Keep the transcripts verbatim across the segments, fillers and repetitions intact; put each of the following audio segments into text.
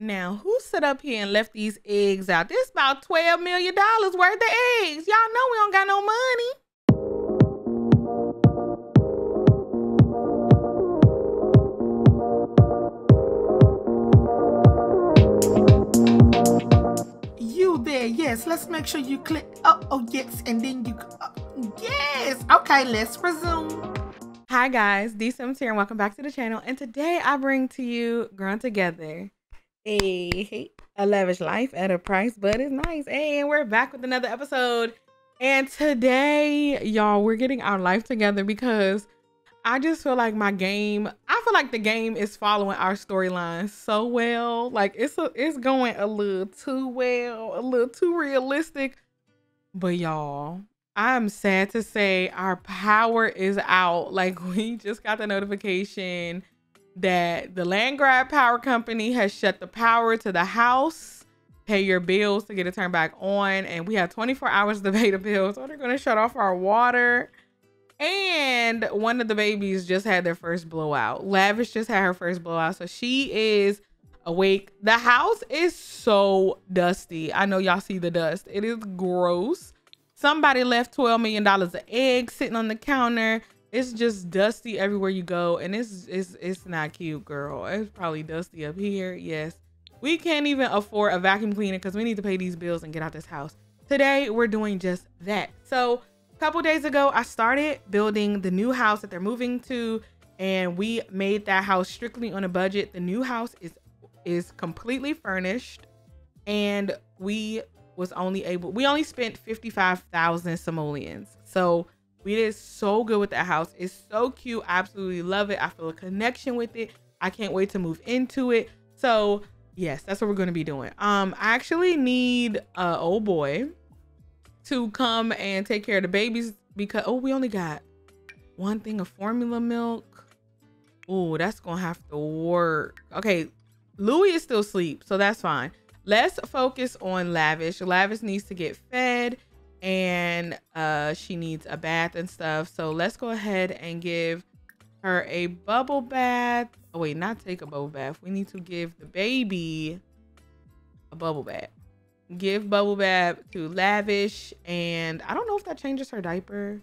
Now, who sit up here and left these eggs out? This about twelve million dollars worth of eggs. Y'all know we don't got no money. You there, yes. Let's make sure you click, oh, oh yes, and then you, oh, yes. Okay, let's resume. Hi guys, DeeSims here and welcome back to the channel. And today I bring to you Growing Together. Hey, a lavish life at a price, but it's nice. Hey, and we're back with another episode. And today, y'all, we're getting our life together because I just feel like my game, I feel like the game is following our storyline so well. Like it's a, it's going a little too well, a little too realistic. But y'all, I'm sad to say our power is out. Like we just got the notification that the Landgraf power company has shut the power to the house. Pay your bills to get it turned back on. And we have twenty-four hours to pay the bills. So they're going to shut off our water. And one of the babies just had their first blowout. Lavish just had her first blowout. So she is awake. The house is so dusty. I know y'all see the dust. It is gross. Somebody left twelve million dollars of eggs sitting on the counter. It's just dusty everywhere you go, and it's it's it's not cute, girl. It's probably dusty up here. Yes, we can't even afford a vacuum cleaner because we need to pay these bills and get out this house. Today we're doing just that. So a couple days ago I started building the new house that they're moving to, and we made that house strictly on a budget. The new house is is completely furnished, and we was only able we only spent fifty-five thousand simoleons. So we did so good with that house. It's so cute. I absolutely love it. I feel a connection with it. I can't wait to move into it. So yes, that's what we're going to be doing. Um, I actually need uh old boy to come and take care of the babies because, oh, we only got one thing of formula milk. Oh, that's going to have to work. Okay. Louis is still asleep, so that's fine. Let's focus on Lavish. Lavish needs to get fed. And uh she needs a bath and stuff, so let's go ahead and give her a bubble bath. Oh wait, not take a bubble bath, we need to give the baby a bubble bath. Give bubble bath to Lavish, and I don't know if that changes her diaper,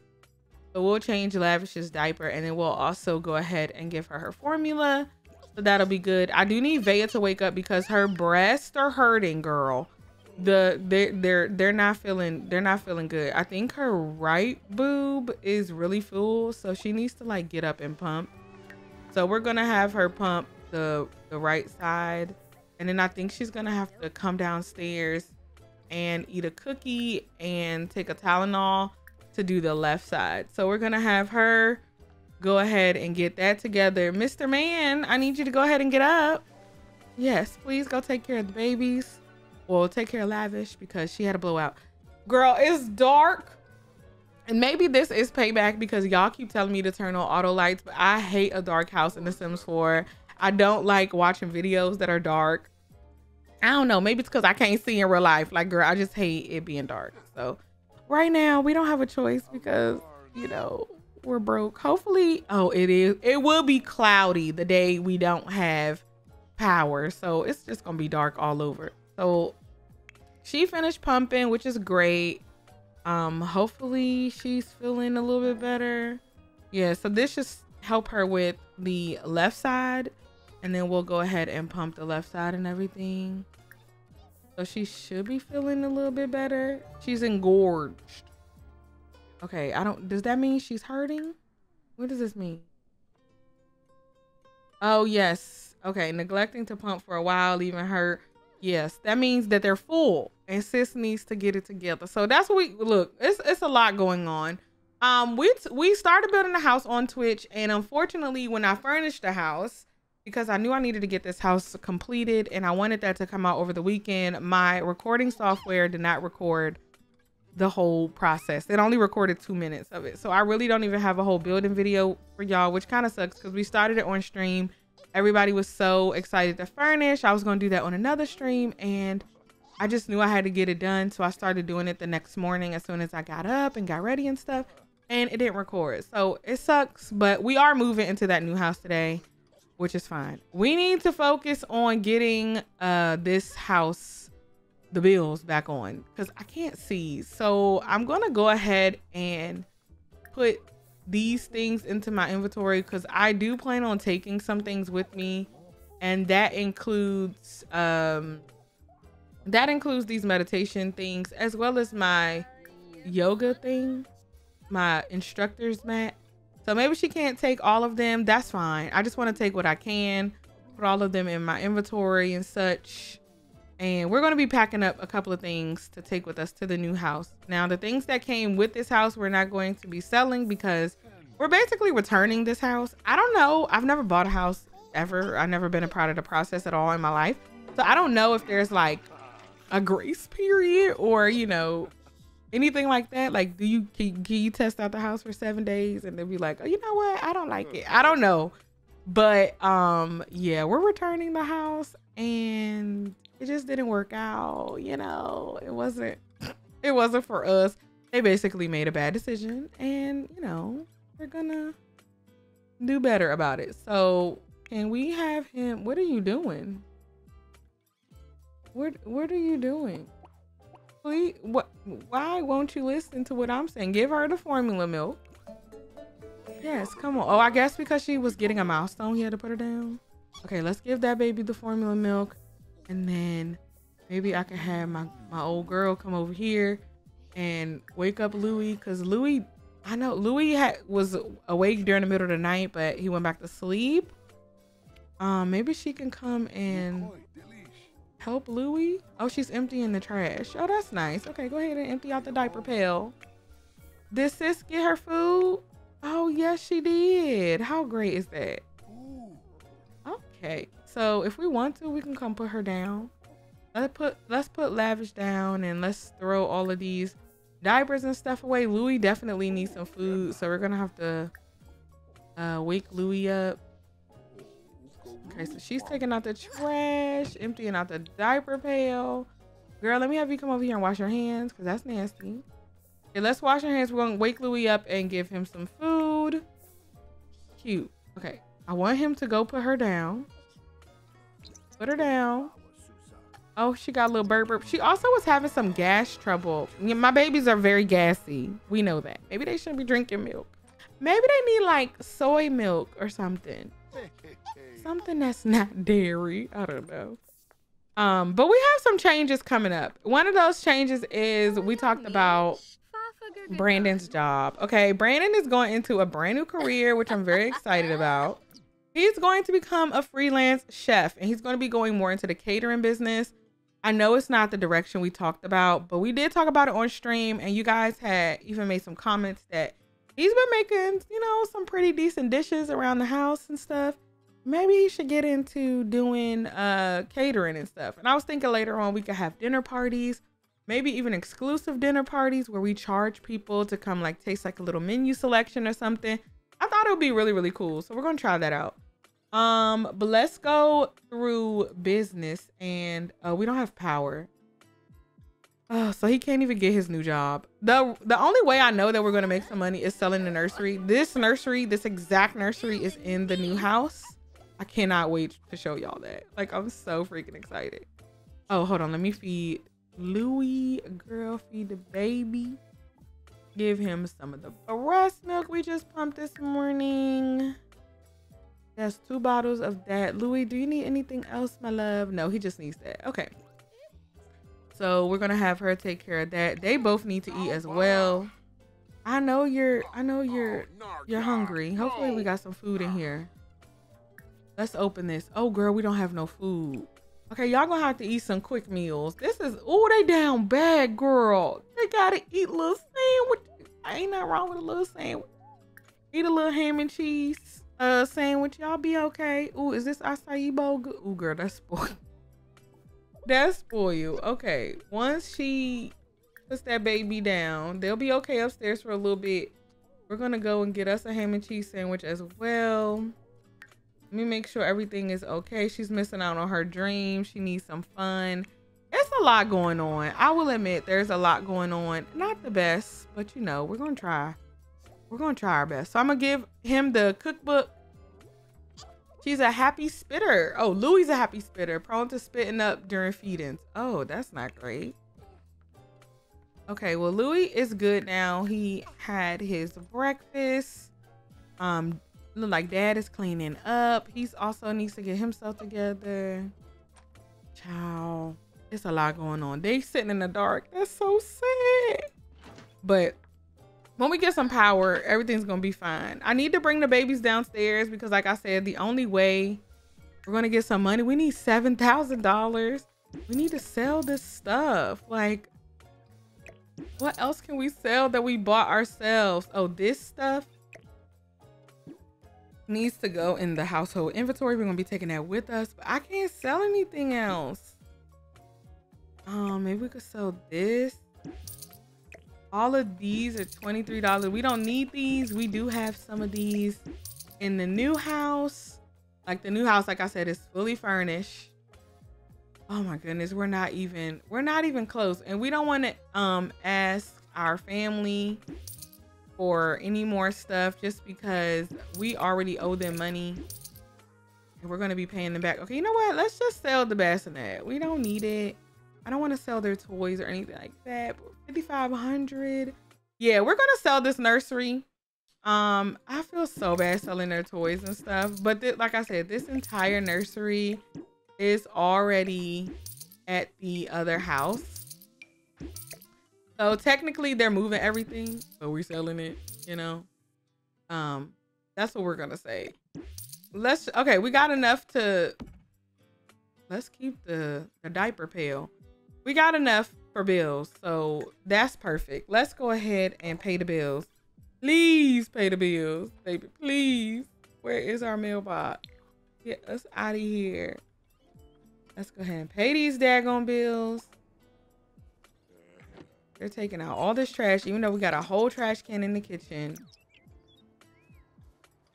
so we'll change Lavish's diaper, and then we'll also go ahead and give her her formula, so that'll be good. I do need Vaeh to wake up because her breasts are hurting, girl. The they're they're they're not feeling they're not feeling good. I think her right boob is really full, so she needs to like get up and pump. So we're gonna have her pump the the right side, and then I think she's gonna have to come downstairs and eat a cookie and take a Tylenol to do the left side. So we're gonna have her go ahead and get that together. Mister Man, I need you to go ahead and get up. Yes, please go take care of the babies. Well, take care of Lavish because she had a blowout. Girl, it's dark. And maybe this is payback because y'all keep telling me to turn on auto lights, but I hate a dark house in The Sims four. I don't like watching videos that are dark. I don't know. Maybe it's because I can't see in real life. Like, girl, I just hate it being dark. So right now we don't have a choice because, you know, we're broke. Hopefully. Oh, it is. It will be cloudy the day we don't have power. So it's just going to be dark all over. So she finished pumping, which is great. Um, hopefully she's feeling a little bit better. Yeah, so this just help her with the left side, and then we'll go ahead and pump the left side and everything. So she should be feeling a little bit better. She's engorged. Okay, I don't, does that mean she's hurting? What does this mean? Oh yes, okay, neglecting to pump for a while, leaving her. Yes, that means that they're full and sis needs to get it together. So that's what we look, it's it's a lot going on. Um, we, we started building the house on Twitch, and unfortunately when I furnished the house, because I knew I needed to get this house completed and I wanted that to come out over the weekend, my recording software did not record the whole process. It only recorded two minutes of it. So I really don't even have a whole building video for y'all, which kind of sucks because we started it on stream. Everybody was so excited to furnish. I was going to do that on another stream, and I just knew I had to get it done. So I started doing it the next morning as soon as I got up and got ready and stuff, and it didn't record. So it sucks, but we are moving into that new house today. which is fine. We need to focus on getting uh, this house, the bills back on, because I can't see. So I'm gonna go ahead and put these things into my inventory, because I do plan on taking some things with me. And that includes, um, that includes these meditation things, as well as my yoga thing, my instructor's mat. So maybe she can't take all of them. That's fine. I just want to take what I can, put all of them in my inventory and such. And we're going to be packing up a couple of things to take with us to the new house. Now, the things that came with this house, we're not going to be selling, because we're basically returning this house. I don't know. I've never bought a house ever. I've never been a part of the process at all in my life. So I don't know if there's like a grace period or, you know, anything like that. Like, do you can, can you test out the house for seven days and then be like, oh, you know what? I don't like it. I don't know. But um, yeah, we're returning the house and it just didn't work out. You know, it wasn't, it wasn't for us. They basically made a bad decision, and you know, we're gonna do better about it. So can we have him? What are you doing? What, what are you doing? Please, what, why won't you listen to what I'm saying? Give her the formula milk. Yes, come on. Oh, I guess because she was getting a milestone, he had to put her down. Okay, let's give that baby the formula milk. And then maybe I can have my, my old girl come over here and wake up Louis. Because Louis, I know Louis had, was awake during the middle of the night, but he went back to sleep. Um, maybe she can come and help Louis. Oh, she's emptying the trash. Oh, that's nice. Okay, go ahead and empty out the diaper pail. Did sis get her food? Oh, yes, she did. How great is that? Okay, so if we want to, we can come put her down. Let's put let's put Lavish down, and let's throw all of these diapers and stuff away. Louis definitely needs some food, so we're gonna have to uh, wake Louis up. Okay, so she's taking out the trash, emptying out the diaper pail. Girl, let me have you come over here and wash your hands, because that's nasty. Okay, let's wash your hands. We're going to wake Louis up and give him some food. Cute. Okay, I want him to go put her down. Put her down. Oh, she got a little burp burp. She also was having some gas trouble. My babies are very gassy. We know that. Maybe they shouldn't be drinking milk. Maybe they need like soy milk or something. Something that's not dairy. I don't know. Um, but we have some changes coming up. One of those changes is we talked about Brandon's job. Okay, Brandon is going into a brand new career, which I'm very excited about. He's going to become a freelance chef, and he's going to be going more into the catering business. I know it's not the direction we talked about, but we did talk about it on stream, and you guys had even made some comments that he's been making, you know, some pretty decent dishes around the house and stuff. Maybe he should get into doing uh, catering and stuff. And I was thinking later on we could have dinner parties, maybe even exclusive dinner parties where we charge people to come like taste like a little menu selection or something. I thought it would be really, really cool. So we're going to try that out. Um, but let's go through business, and uh, we don't have power. Oh, so he can't even get his new job. The the only way I know that we're going to make some money is selling the nursery. This nursery, this exact nursery is in the new house. I cannot wait to show y'all that. Like, I'm so freaking excited. Oh, hold on. Let me feed Louis. Girl, feed the baby. Give him some of the breast milk we just pumped this morning. That's two bottles of that. Louis, do you need anything else, my love? No, he just needs that. Okay. So we're gonna have her take care of that. They both need to eat as well. I know you're, I know you're, you're hungry. Hopefully we got some food in here. Let's open this. Oh girl, we don't have no food. Okay, y'all gonna have to eat some quick meals. This is, oh, they down bad, girl. They gotta eat little sandwich. Ain't nothing wrong with a little sandwich. Eat a little ham and cheese uh, sandwich. Y'all be okay. Ooh, is this acai bowl good? Ooh, girl, that's spoiled. That's for you. Okay, once she puts that baby down, they'll be okay upstairs for a little bit. We're gonna go and get us a ham and cheese sandwich as well. Let me make sure everything is okay. She's missing out on her dream. She needs some fun. It's a lot going on. I will admit there's a lot going on. Not the best, but you know, we're gonna try. We're gonna try our best. So I'm gonna give him the cookbook. She's a happy spitter. Oh, Louie's a happy spitter, prone to spitting up during feed-ins. Oh, that's not great. Okay, well, Louie is good now. He had his breakfast. Um, look like dad is cleaning up. He's also needs to get himself together. Child, it's a lot going on. They sitting in the dark. That's so sad. But when we get some power, everything's gonna be fine. I need to bring the babies downstairs because, like I said, the only way we're gonna get some money, we need seven thousand dollars. We need to sell this stuff. Like, what else can we sell that we bought ourselves? Oh, this stuff needs to go in the household inventory. We're gonna be taking that with us, but I can't sell anything else. Um, maybe we could sell this. All of these are twenty-three dollars. We don't need these. We do have some of these in the new house. Like the new house, like I said, is fully furnished. Oh my goodness, we're not even we're not even close, and we don't want to um ask our family for any more stuff just because we already owe them money and we're going to be paying them back. Okay, you know what? Let's just sell the bassinet. We don't need it. I don't want to sell their toys or anything like that. fifty-five hundred. Yeah, we're gonna sell this nursery. um I feel so bad selling their toys and stuff, but like I said, this entire nursery is already at the other house, so technically they're moving everything, so we're selling it, you know. Um that's what we're gonna say. Let's okay, we got enough to let's keep the, the diaper pail. We got enough for bills, so that's perfect. Let's go ahead and pay the bills. Please pay the bills, baby, please. Where is our mailbox? Get us out of here. Let's go ahead and pay these daggone bills. They're taking out all this trash, even though we got a whole trash can in the kitchen.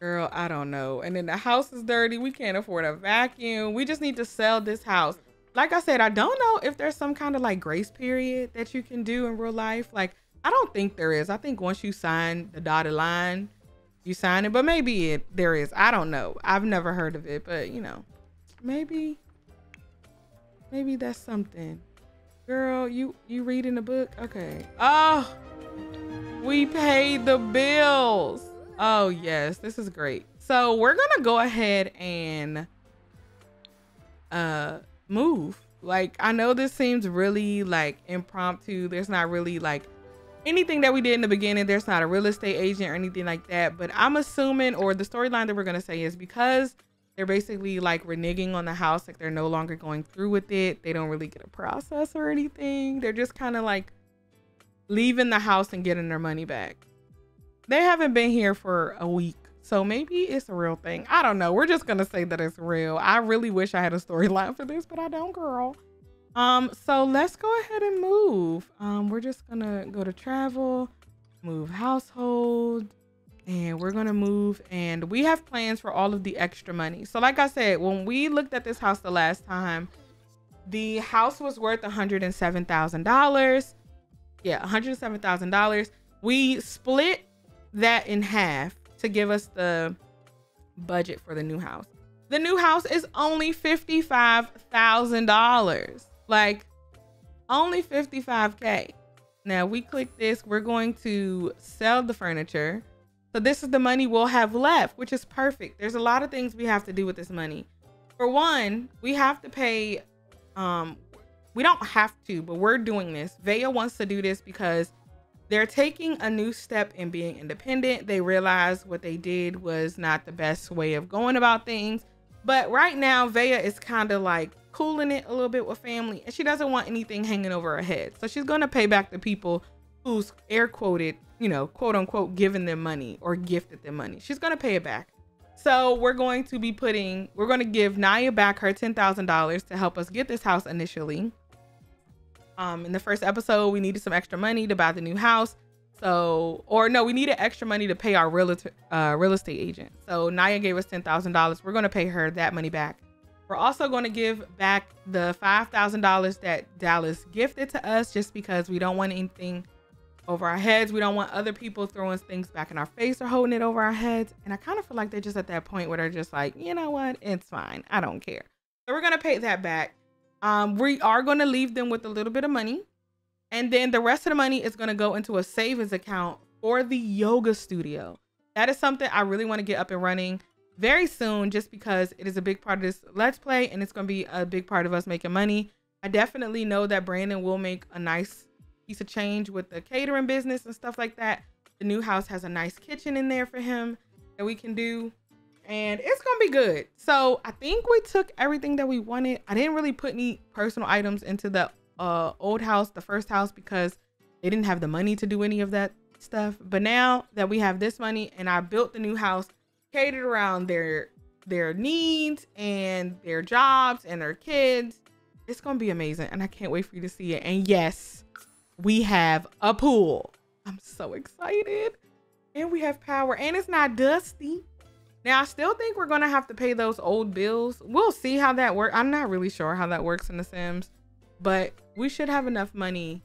Girl, I don't know. And then the house is dirty. We can't afford a vacuum. We just need to sell this house. Like I said, I don't know if there's some kind of like grace period that you can do in real life. Like, I don't think there is. I think once you sign the dotted line, you sign it, but maybe it, there is. I don't know. I've never heard of it, but you know, maybe, maybe that's something. Girl, you, you reading the book? Okay. Oh, we paid the bills. Oh yes, this is great. So we're gonna go ahead and, uh, move. Like, I know this seems really like impromptu. There's not really like anything that we did in the beginning. There's not a real estate agent or anything like that, but I'm assuming, or the storyline that we're going to say is because they're basically like reneging on the house. Like, they're no longer going through with it. They don't really get a process or anything. They're just kind of like leaving the house and getting their money back. They haven't been here for a week. So maybe it's a real thing. I don't know. We're just going to say that it's real. I really wish I had a storyline for this, but I don't, girl. Um, so let's go ahead and move. Um, we're just going to go to travel, move household, and we're going to move. And we have plans for all of the extra money. So like I said, when we looked at this house the last time, the house was worth one hundred seven thousand dollars. Yeah, one hundred seven thousand dollars. We split that in half to give us the budget for the new house. The new house is only fifty-five thousand dollars, like only fifty-five K. Now we click this, we're going to sell the furniture. So this is the money we'll have left, which is perfect. There's a lot of things we have to do with this money. For one, we have to pay, um, we don't have to, but we're doing this. Vaeh wants to do this because they're taking a new step in being independent. They realized what they did was not the best way of going about things. But right now, Vaeh is kind of like cooling it a little bit with family, and she doesn't want anything hanging over her head. So she's going to pay back the people who's air quoted, you know, quote unquote, given them money or gifted them money. She's going to pay it back. So we're going to be putting, we're going to give Naya back her ten thousand dollars to help us get this house initially. Um, in the first episode, we needed some extra money to buy the new house. So, or no, we needed extra money to pay our real, uh, real estate agent. So Naya gave us ten thousand dollars. We're going to pay her that money back. We're also going to give back the five thousand dollars that Dallas gifted to us just because we don't want anything over our heads. We don't want other people throwing things back in our face or holding it over our heads. And I kind of feel like they're just at that point where they're just like, you know what? It's fine. I don't care. So we're going to pay that back. Um, we are going to leave them with a little bit of money. And then the rest of the money is going to go into a savings account for the yoga studio. That is something I really want to get up and running very soon, just because it is a big part of this Let's Play and it's going to be a big part of us making money. I definitely know that Brandon will make a nice piece of change with the catering business and stuff like that. The new house has a nice kitchen in there for him that we can do, and it's going to be good. So I think we took everything that we wanted. I didn't really put any personal items into the uh, old house, the first house, because they didn't have the money to do any of that stuff. But now that we have this money and I built the new house, catered around their, their needs and their jobs and their kids, it's going to be amazing, and I can't wait for you to see it. And yes, we have a pool. I'm so excited. And we have power, and it's not dusty. Now, I still think we're going to have to pay those old bills. We'll see how that works. I'm not really sure how that works in The Sims, but we should have enough money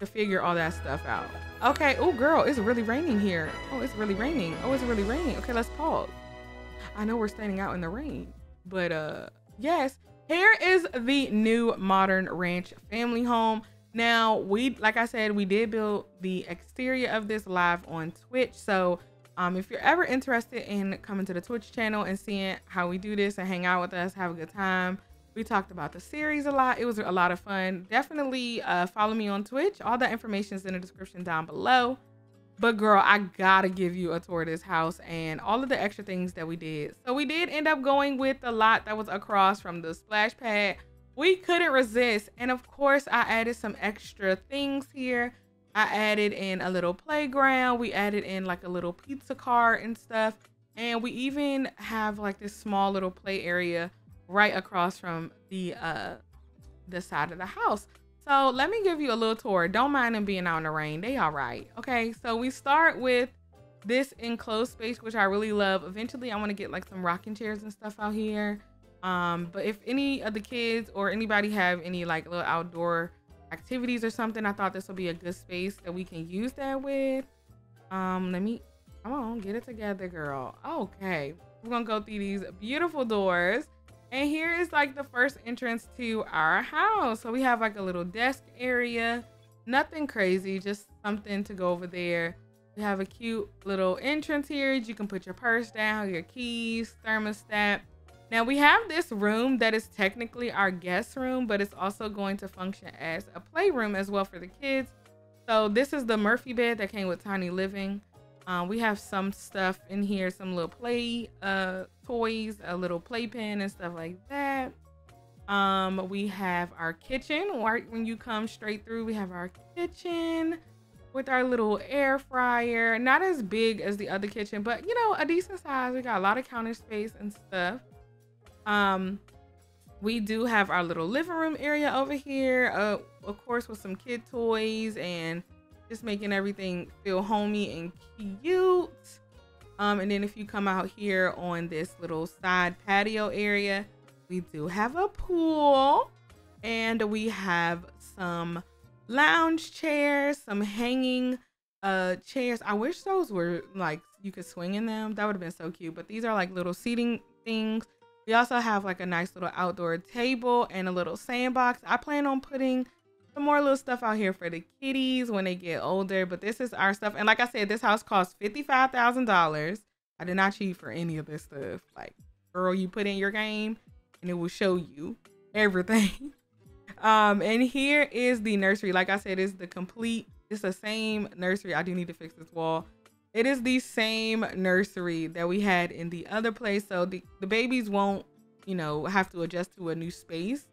to figure all that stuff out. Okay. Oh, girl, it's really raining here. Oh, it's really raining. Oh, it's really raining. Okay, let's pause. I know we're standing out in the rain, but uh, yes. Here is the new modern ranch family home. Now, we, like I said, we did build the exterior of this live on Twitch. So um, if you're ever interested in coming to the Twitch channel and seeing how we do this and hang out with us, have a good time. We talked about the series a lot. It was a lot of fun. Definitely uh, follow me on Twitch. All that information is in the description down below. But girl, I gotta give you a tour of this house and all of the extra things that we did. So we did end up going with the lot that was across from the splash pad. We couldn't resist. And of course, I added some extra things here. I added in a little playground. We added in like a little pizza cart and stuff. And we even have like this small little play area right across from the, uh, the side of the house. So let me give you a little tour. Don't mind them being out in the rain. They all right. Okay, so we start with this enclosed space, which I really love. Eventually, I want to get like some rocking chairs and stuff out here. Um, but if any of the kids or anybody have any like little outdoor activities or something, I thought this would be a good space that we can use that with. Um, let me, come on, get it together, girl. Okay, we're going to go through these beautiful doors. And here is like the first entrance to our house. So we have like a little desk area, nothing crazy, just something to go over there. We have a cute little entrance here. You can put your purse down, your keys, thermostat. Now we have this room that is technically our guest room, but it's also going to function as a playroom as well for the kids. So this is the Murphy bed that came with Tiny Living. Um, we have some stuff in here, some little play uh, toys, a little playpen and stuff like that. Um, we have our kitchen. Right when you come straight through, we have our kitchen with our little air fryer. Not as big as the other kitchen, but you know, a decent size. We got a lot of counter space and stuff. Um, we do have our little living room area over here, uh, of course, with some kid toys and just making everything feel homey and cute. Um, and then if you come out here on this little side patio area, we do have a pool, and we have some lounge chairs, some hanging uh, chairs. I wish those were like, you could swing in them. That would have been so cute, but these are like little seating things. We also have like a nice little outdoor table and a little sandbox. I plan on putting more little stuff out here for the kitties when they get older, but this is our stuff. And like I said, this house costs fifty-five thousand dollars. I did not cheat for any of this stuff. Like, girl, you put in your game and it will show you everything. Um, and here is the nursery. Like I said, it's the complete, it's the same nursery. I do need to fix this wall. It is the same nursery that we had in the other place. So the, the babies won't, you know, have to adjust to a new space.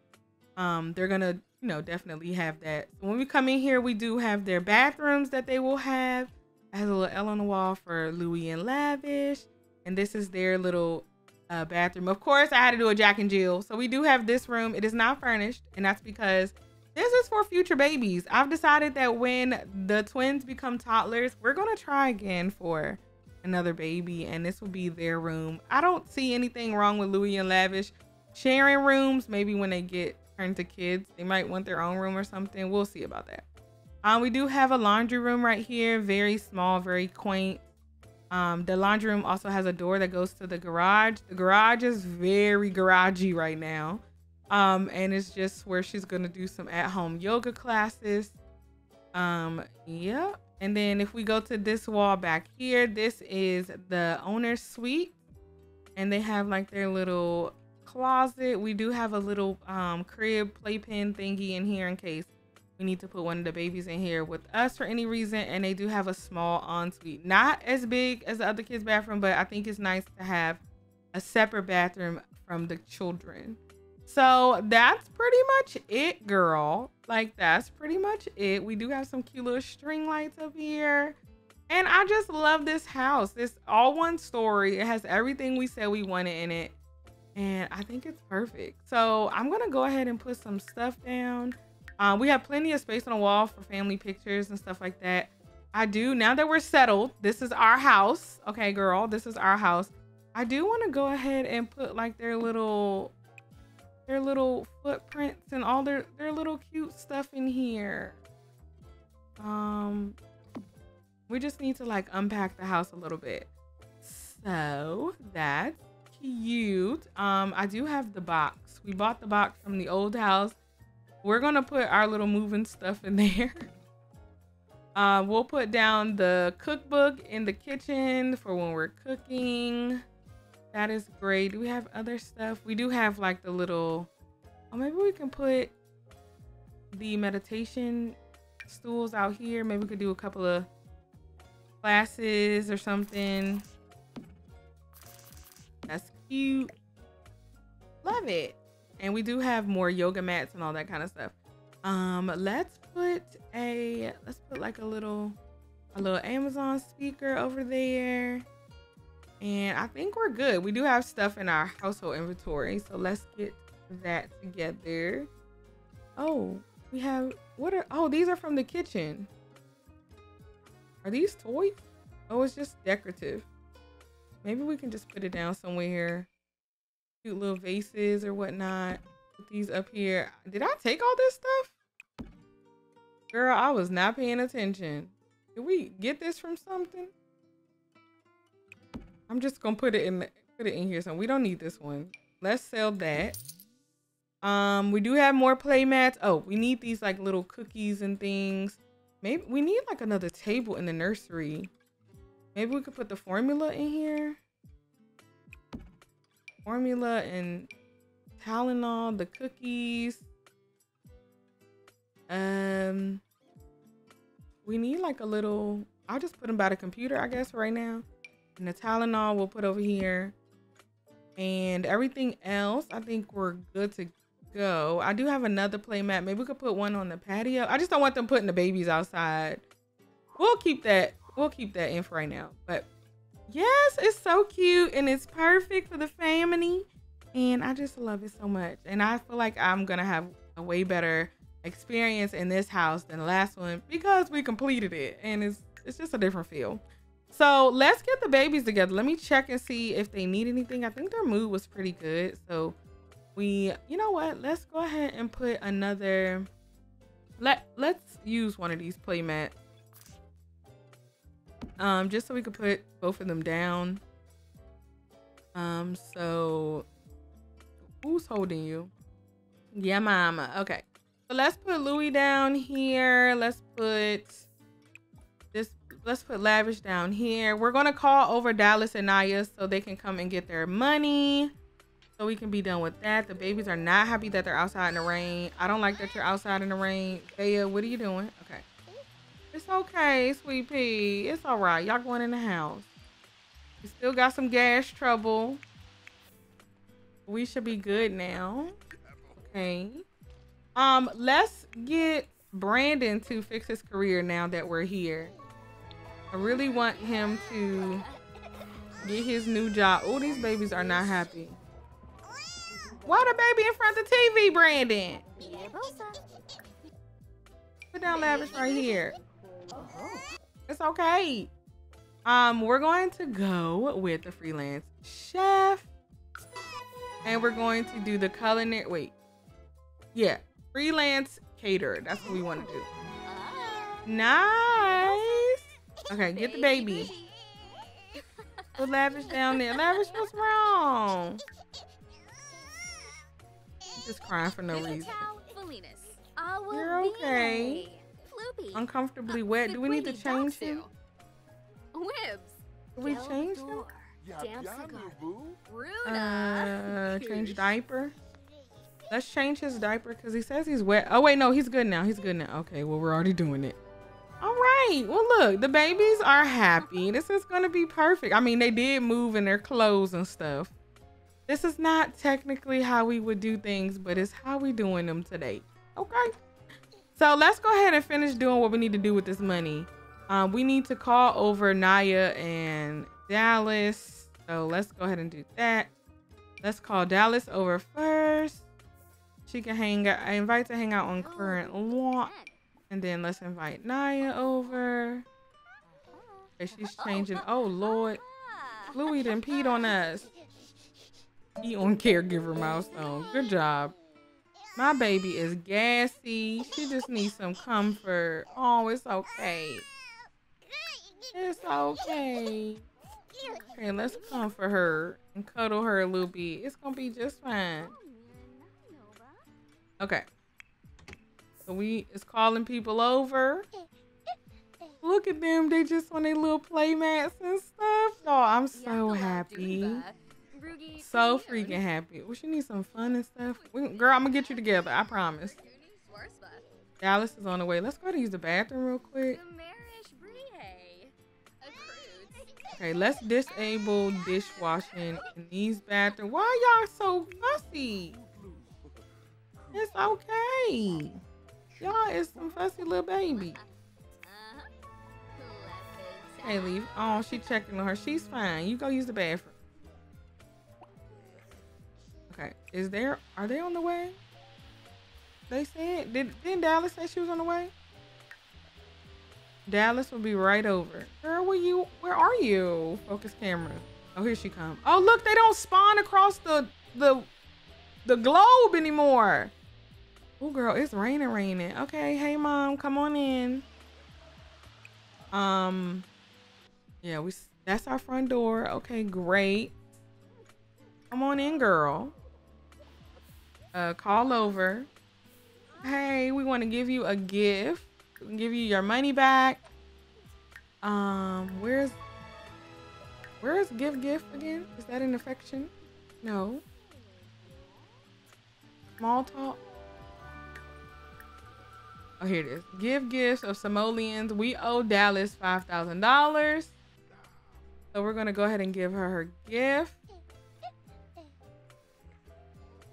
Um, they're going to, you know, definitely have that. When we come in here, we do have their bathrooms that they will have. I have a little L on the wall for Louie and Lavish. And this is their little uh, bathroom. Of course, I had to do a Jack and Jill. So we do have this room. It is not furnished. And that's because this is for future babies. I've decided that when the twins become toddlers, we're going to try again for another baby. And this will be their room. I don't see anything wrong with Louie and Lavish sharing rooms. Maybe when they get turned to kids, they might want their own room or something. We'll see about that. Um, we do have a laundry room right here. Very small, very quaint. Um, the laundry room also has a door that goes to the garage. The garage is very garagey right now. Um, and it's just where she's going to do some at-home yoga classes. Um, yeah. And then if we go to this wall back here, this is the owner's suite. And they have like their little closet. We do have a little um, crib playpen thingy in here in case we need to put one of the babies in here with us for any reason. And they do have a small ensuite. Not as big as the other kids' bathroom, but I think it's nice to have a separate bathroom from the children. So that's pretty much it, girl. Like, that's pretty much it. We do have some cute little string lights up here. And I just love this house. It's all one story. It has everything we said we wanted in it. And I think it's perfect. So I'm going to go ahead and put some stuff down. Uh, we have plenty of space on the wall for family pictures and stuff like that. I do, now that we're settled, this is our house. Okay, girl, this is our house. I do want to go ahead and put like their little, their little footprints and all their, their little cute stuff in here. Um, we just need to like unpack the house a little bit. So that's cute. Um, I do have the box. We bought the box from the old house. We're gonna put our little moving stuff in there. Uh, we'll put down the cookbook in the kitchen for when we're cooking. That is great. Do we have other stuff? We do have like the little, oh, maybe we can put the meditation stools out here. Maybe we could do a couple of classes or something. That's cute. Love it. And we do have more yoga mats and all that kind of stuff. Um, let's put a, let's put like a little, a little Amazon speaker over there. And I think we're good. We do have stuff in our household inventory. So let's get that together. Oh, we have, what are, oh, these are from the kitchen. Are these toys? Oh, it's just decorative. Maybe we can just put it down somewhere here. Cute little vases or whatnot. Put these up here. Did I take all this stuff? Girl, I was not paying attention. Did we get this from something? I'm just gonna put it in put it in here. So we don't need this one. Let's sell that. Um, we do have more play mats. Oh, we need these like little cookies and things. Maybe we need like another table in the nursery. Maybe we could put the formula in here. Formula and Tylenol, the cookies. Um, we need like a little, I'll just put them by the computer, I guess, right now. And the Tylenol we'll put over here. And everything else, I think we're good to go. I do have another play mat. Maybe we could put one on the patio. I just don't want them putting the babies outside. We'll keep that, we'll keep that in for right now, but yes, it's so cute and it's perfect for the family. And I just love it so much. And I feel like I'm gonna have a way better experience in this house than the last one because we completed it and it's it's just a different feel. So let's get the babies together. Let me check and see if they need anything. I think their mood was pretty good. So we, you know what? Let's go ahead and put another, let, let's use one of these play mats. Um, just so we could put both of them down. Um, so who's holding you? Yeah, mama. Okay. So let's put Louie down here. Let's put this, let's put Lavish down here. We're going to call over Dallas and Naya so they can come and get their money. So we can be done with that. The babies are not happy that they're outside in the rain. I don't like that you're outside in the rain. Vaeh, what are you doing? Okay. It's okay, sweet pea. It's all right. Y'all going in the house. We still got some gas trouble. We should be good now. Okay. Um, let's get Brandon to fix his career now that we're here. I really want him to get his new job. Oh, these babies are not happy. Why the baby in front of the T V, Brandon? Put down Lavish right here. It's okay. Um, we're going to go with the freelance chef and we're going to do the culinary, wait. Yeah, freelance caterer. That's what we want to do. Nice. Okay, get the baby. Put Lavish down there. Lavish, what's wrong? Just crying for no reason. You're okay. Uncomfortably wet. Do we need to change him? Do we change him? Uh, change diaper. Let's change his diaper because he says he's wet. Oh wait, no, he's good now. He's good now. Okay, well, we're already doing it. All right. Well, look, the babies are happy. This is gonna be perfect. I mean, they did move in their clothes and stuff. This is not technically how we would do things, but it's how we doing them today. Okay. So let's go ahead and finish doing what we need to do with this money. Um, we need to call over Naya and Dallas. So let's go ahead and do that. Let's call Dallas over first. She can hang out, I invite to hang out on current law. And then let's invite Naya over. Okay, she's changing. Oh, Lord. Louie done peed on us. He on caregiver milestone. Good job. My baby is gassy. She just needs some comfort. Oh, it's okay. It's okay. Okay, let's comfort her and cuddle her a little bit. It's gonna be just fine. Okay, so we is calling people over. Look at them, they just on their little play mats and stuff. Oh, I'm so happy, so freaking happy. Well, she needs some fun and stuff. We, girl, I'm gonna get you together, I promise. Dallas is on the way. Let's go to use the bathroom real quick. Okay, let's disable dishwashing in these bathrooms. Why y'all so fussy? It's okay. Y'all is some fussy little baby. Hey, leave. Oh, she checking on her. She's fine. You go use the bathroom. Okay. Is there, are they on the way? They said, did, didn't Dallas say she was on the way? Dallas will be right over. Girl, where you, where are you? Focus camera. Oh, here she comes. Oh, look, they don't spawn across the, the, the globe anymore. Oh, girl, it's raining, raining. Okay, hey, mom, come on in. Um, yeah, we. That's our front door. Okay, great. Come on in, girl. Uh, call over. Hey, we want to give you a gift. We can give you your money back. Um, where's where's give gift again? Is that an affection? No. Small talk. Oh, here it is. Give gifts of simoleons. We owe Dallas five thousand dollars. So we're going to go ahead and give her her gift.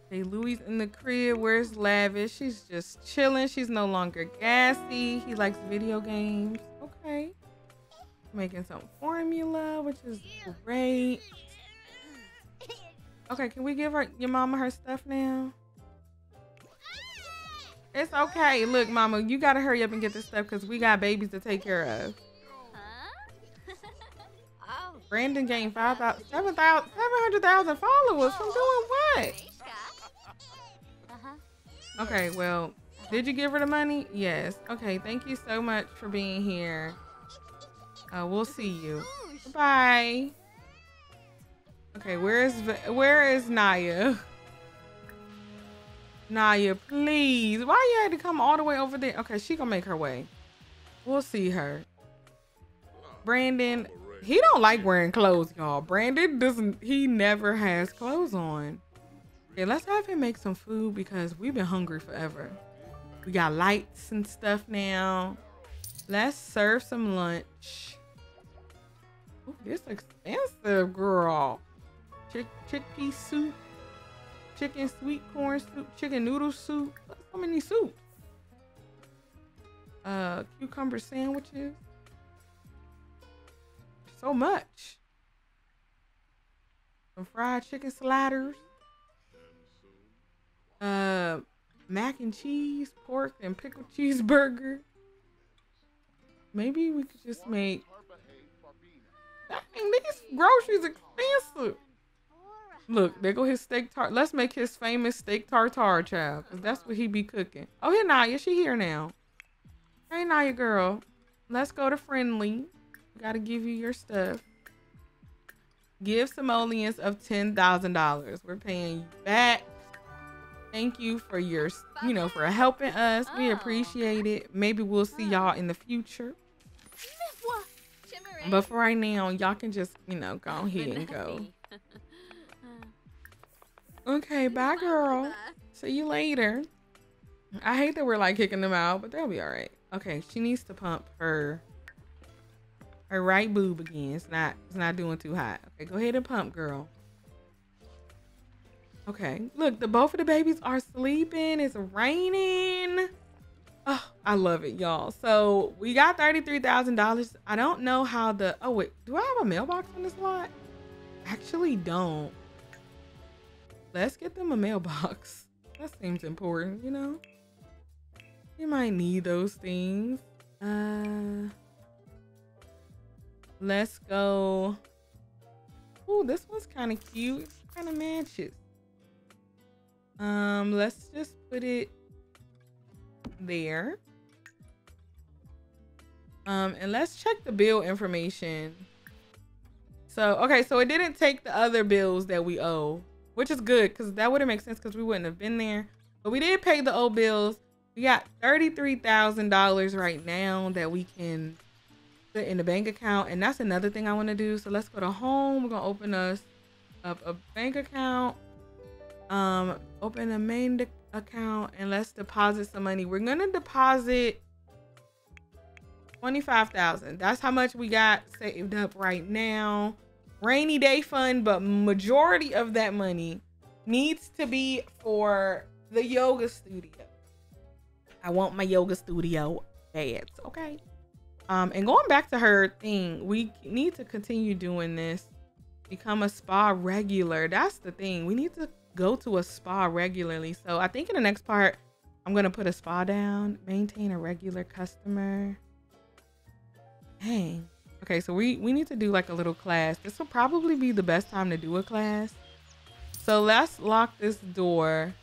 Hey, Louie's in the crib. Where's Lavish? She's just chilling. She's no longer gassy. He likes video games. Okay. Making some formula, which is great. Okay, can we give her your mama her stuff now? It's okay. Look, mama, you gotta hurry up and get this stuff because we got babies to take care of. Huh? Brandon gained seven hundred thousand followers from doing what? Okay, well, did you give her the money? Yes. Okay, thank you so much for being here. Uh, we'll see you. Bye. Okay, where is where is Naya? Naya, please. Why you had to come all the way over there? Okay, she gonna make her way. We'll see her. Brandon, he don't like wearing clothes, y'all. Brandon doesn't, he never has clothes on. Okay, let's have him make some food because we've been hungry forever. We got lights and stuff now. Let's serve some lunch. Ooh, this is expensive, girl. Chick chicky soup. Chicken sweet corn soup, chicken noodle soup. So many soups. Uh, cucumber sandwiches. So much. Some fried chicken sliders. Uh, mac and cheese, pork and pickle cheeseburger. Maybe we could just make. Dang, these groceries expensive. Look, there go his steak tart. Let's make his famous steak tartare, child, because that's what he be cooking. Oh, here Naya, she here now. Hey, now your girl. Let's go to friendly. Gotta give you your stuff. Give simoleons of ten thousand dollars. We're paying you back. Thank you for your, you know, for helping us. We appreciate it. Maybe we'll see y'all in the future. But for right now, y'all can just, you know, go ahead and go. Okay, bye, girl. See you later. I hate that we're like kicking them out, but they'll be all right. Okay, she needs to pump her her right boob again. It's not it's not doing too hot. Okay, go ahead and pump, girl. Okay, look, the both of the babies are sleeping. It's raining. Oh, I love it, y'all. So we got thirty-three thousand dollars. I don't know how the, oh wait, do I have a mailbox on this lot? Actually don't. Let's get them a mailbox. That seems important, you know? You might need those things. Uh, let's go. Ooh, this one's kind of cute. Kind of matches. Um, let's just put it there. Um, and let's check the bill information. So, okay, so it didn't take the other bills that we owe, which is good because that wouldn't make sense because we wouldn't have been there. But we did pay the old bills. We got thirty-three thousand dollars right now that we can put in the bank account. And that's another thing I want to do. So let's go to home. We're going to open us up a bank account. Um, open a main account and let's deposit some money. We're going to deposit twenty-five thousand dollars. That's how much we got saved up right now. Rainy day fund, but majority of that money needs to be for the yoga studio. I want my yoga studio beds, okay? Um, and going back to her thing, we need to continue doing this. Become a spa regular. That's the thing. We need to go to a spa regularly. So I think in the next part, I'm gonna put a spa down, maintain a regular customer. Dang. Okay, so we, we need to do like a little class. This will probably be the best time to do a class. So let's lock this door.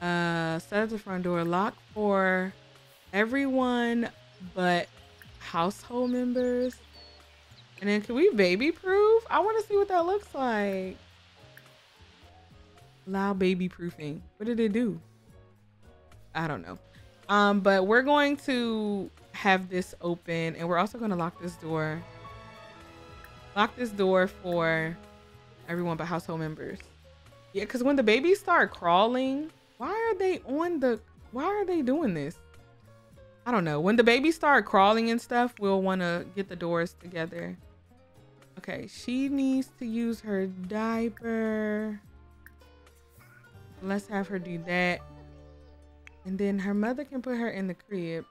Uh, set up the front door, lock for everyone but household members. And then can we baby proof? I wanna see what that looks like. Allow baby proofing. What did it do? I don't know. Um, but we're going to have this open and we're also going to lock this door. Lock this door for everyone but household members. Yeah, because when the babies start crawling, why are they on the, why are they doing this? I don't know. When the babies start crawling and stuff, we'll want to get the doors together. Okay, she needs to use her diaper. Let's have her do that. And then her mother can put her in the crib.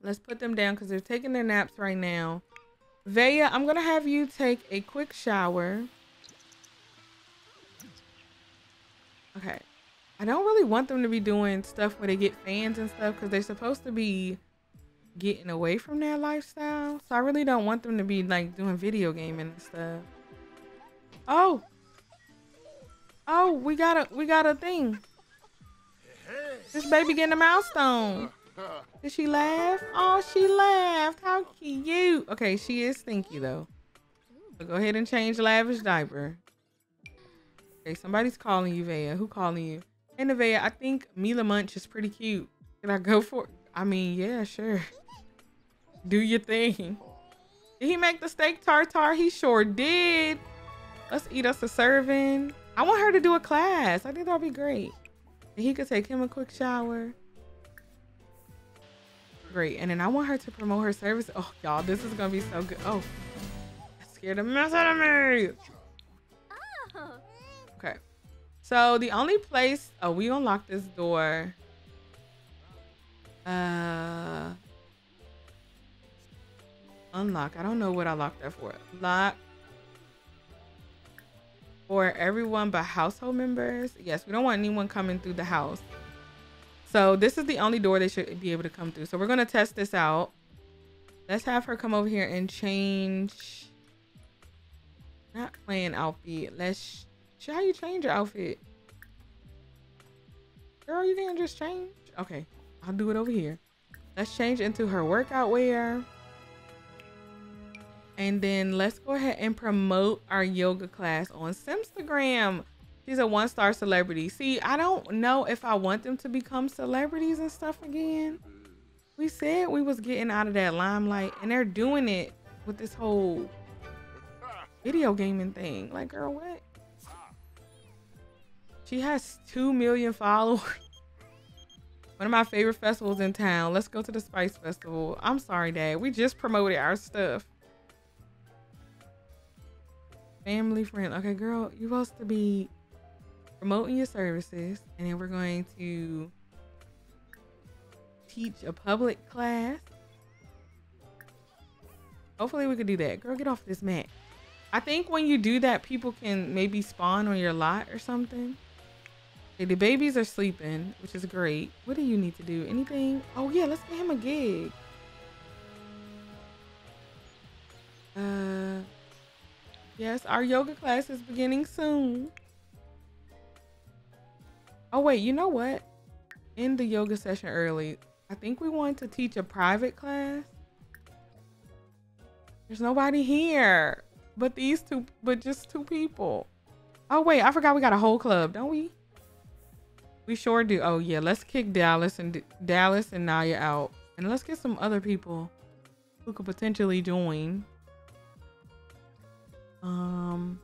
Let's put them down because they're taking their naps right now. Vaeh, I'm going to have you take a quick shower. Okay. I don't really want them to be doing stuff where they get fans and stuff because they're supposed to be getting away from their lifestyle. So I really don't want them to be like doing video gaming and stuff. Oh. Oh, we got a we got a thing. This baby getting a milestone. Did she laugh? Oh, she laughed. How cute. Okay, she is stinky though. So go ahead and change lavish diaper. Okay, somebody's calling you, Vaeh. Who calling you? And Vaeh, I think Mila Munch is pretty cute. Can I go for it? I mean, yeah, sure. Do your thing. Did he make the steak tartare? He sure did. Let's eat us a serving. I want her to do a class. I think that'll be great. And he could take him a quick shower. Great. And then I want her to promote her service. Oh, y'all, this is going to be so good. Oh, that scared the mess out of me. Okay. So the only place, oh, we unlock this door. Uh, unlock. I don't know what I locked that for. Lock. For everyone but household members. Yes, we don't want anyone coming through the house. So this is the only door they should be able to come through. So we're gonna test this out. Let's have her come over here and change. Not playing outfit. Let's, how you change your outfit? Girl, you can't just change. Okay, I'll do it over here. Let's change into her workout wear. And then let's go ahead and promote our yoga class on Simstagram. She's a one-star celebrity. See, I don't know if I want them to become celebrities and stuff again. We said we was getting out of that limelight, and they're doing it with this whole video gaming thing. Like, girl, what? She has two million followers. One of my favorite festivals in town. Let's go to the Spice Festival. I'm sorry, Dad. We just promoted our stuff. Family friend. Okay, girl, you're supposed to be promoting your services, and then we're going to teach a public class. Hopefully we could do that. Girl, get off this mat. I think when you do that, people can maybe spawn on your lot or something. Okay, the babies are sleeping, which is great. What do you need to do? Anything? Oh yeah, let's get him a gig. Uh... Yes, our yoga class is beginning soon. Oh wait, you know what? End the yoga session early. I think we want to teach a private class. There's nobody here, but these two, but just two people. Oh wait, I forgot we got a whole club, don't we? We sure do. Oh yeah, let's kick Dallas and Dallas and Naya out, and let's get some other people who could potentially join. Um,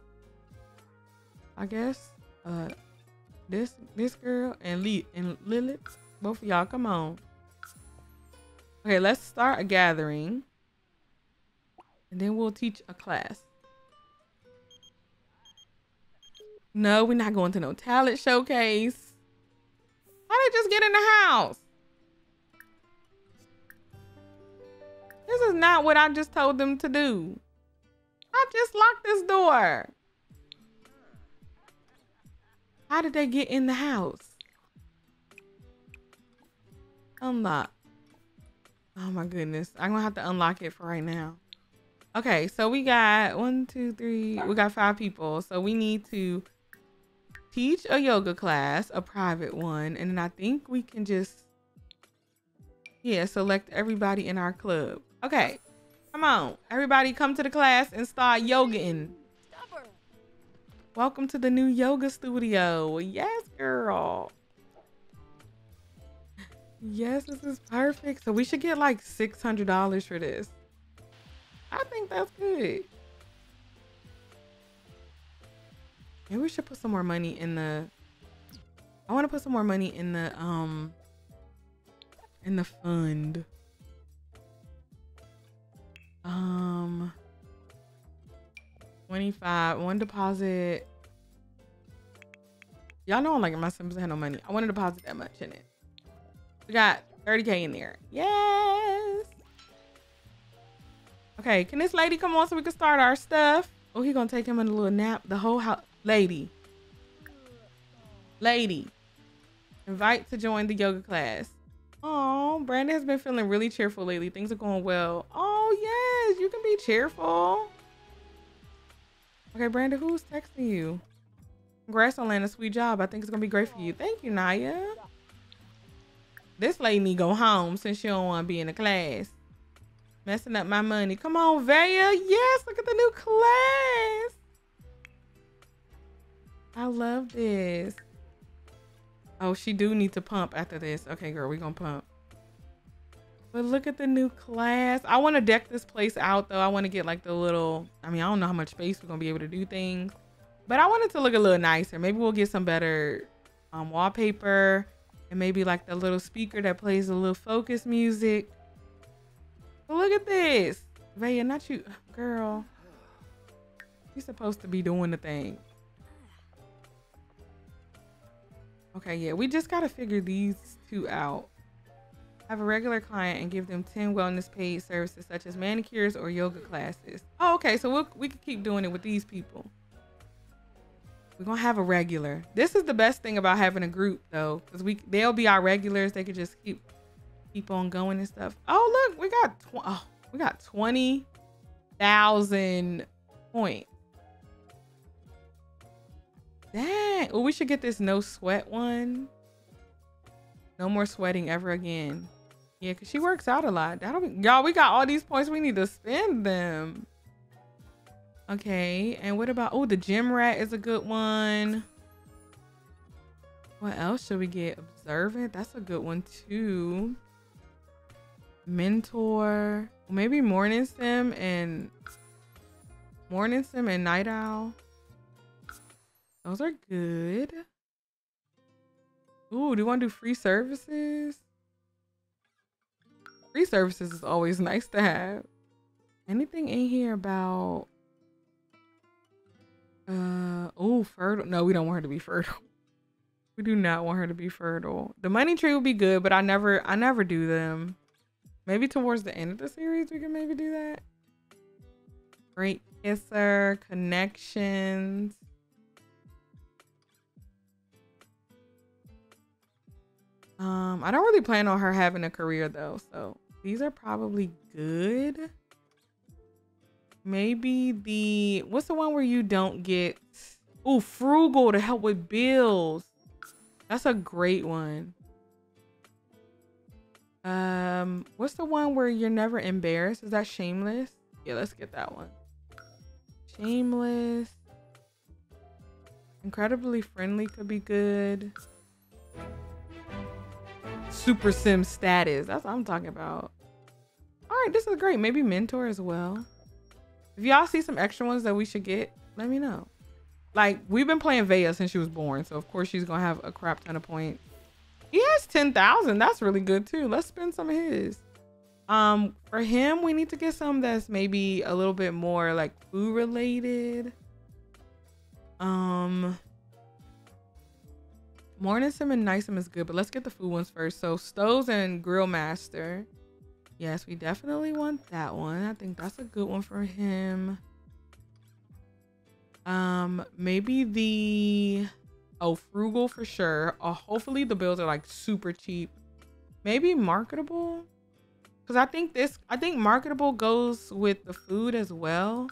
I guess uh, this this girl and Lee and Lilith, both of y'all, come on. Okay, let's start a gathering, and then we'll teach a class. No, we're not going to no talent showcase. How did I just get in the house? This is not what I just told them to do. I just locked this door. How did they get in the house? Unlock. Oh my goodness. I'm gonna have to unlock it for right now. Okay, so we got one, two, three. We got five people. So we need to teach a yoga class, a private one. And then I think we can just, yeah, select everybody in our club. Okay. Come on, everybody come to the class and start yogaing. Welcome to the new yoga studio. Yes, girl. Yes, this is perfect. So we should get like six hundred dollars for this. I think that's good. Maybe we should put some more money in the, I want to put some more money in the, um, in the fund. Um, twenty-five, one deposit. Y'all know I'm like, my Sims had no money. I want to deposit that much in it. We got thirty K in there. Yes. Okay. Can this lady come on so we can start our stuff? Oh, he gonna take him in a little nap. The whole house. Lady. Lady. Invite to join the yoga class. Oh, Brandon has been feeling really cheerful lately. Things are going well. Oh yes, you can be cheerful. Okay, Brandon, who's texting you? Congrats on landing a sweet job. I think it's gonna be great for you. Thank you, Naya. This lady need go home since she don't want to be in the class. Messing up my money. Come on, Vaeh. Yes, look at the new class. I love this. Oh, she do need to pump after this. Okay, girl, we're going to pump. But look at the new class. I want to deck this place out, though. I want to get, like, the little... I mean, I don't know how much space we're going to be able to do things. But I want it to look a little nicer. Maybe we'll get some better um, wallpaper. And maybe, like, the little speaker that plays a little focus music. But look at this. Vaeh, not you. Girl. You're supposed to be doing the thing. Okay, yeah, we just gotta figure these two out. Have a regular client and give them ten wellness paid services such as manicures or yoga classes. Oh, okay, so we'll, we can keep doing it with these people. We're gonna have a regular. This is the best thing about having a group though, because we they'll be our regulars. They could just keep keep on going and stuff. Oh, look, we got tw oh, we got twenty thousand points. Dang. Well, we should get this no sweat one. No more sweating ever again. Yeah, because she works out a lot. That'll be, y'all, we got all these points. We need to spend them. Okay, and what about... Oh, the gym rat is a good one. What else should we get? Observant. That's a good one, too. Mentor. Maybe morning sim and... Morning sim and night owl. Those are good. Ooh, do you want to do free services? Free services is always nice to have. Anything in here about... Uh, oh, fertile. No, we don't want her to be fertile. We do not want her to be fertile. The money tree would be good, but I never, I never do them. Maybe towards the end of the series, we can maybe do that. Great kisser, connections. Um, I don't really plan on her having a career though, so these are probably good. Maybe the, what's the one where you don't get, oh, frugal to help with bills. That's a great one. Um, what's the one where you're never embarrassed? Is that shameless? Yeah, let's get that one. Shameless. Incredibly friendly could be good. Super sim status, that's what I'm talking about. All right, this is great. Maybe mentor as well. If y'all see some extra ones that we should get, let me know. Like, we've been playing Vaeh since she was born, so of course she's gonna have a crap ton of points. He has ten thousand. That's really good too. Let's spend some of his. Um, for him, we need to get some that's maybe a little bit more like food related. Um, morning sim and night sim is good, but let's get the food ones first. So stoves and grill master. Yes, we definitely want that one. I think that's a good one for him. Um, maybe the, oh, frugal for sure. Uh, hopefully the bills are like super cheap. Maybe marketable. Cause I think this, I think marketable goes with the food as well.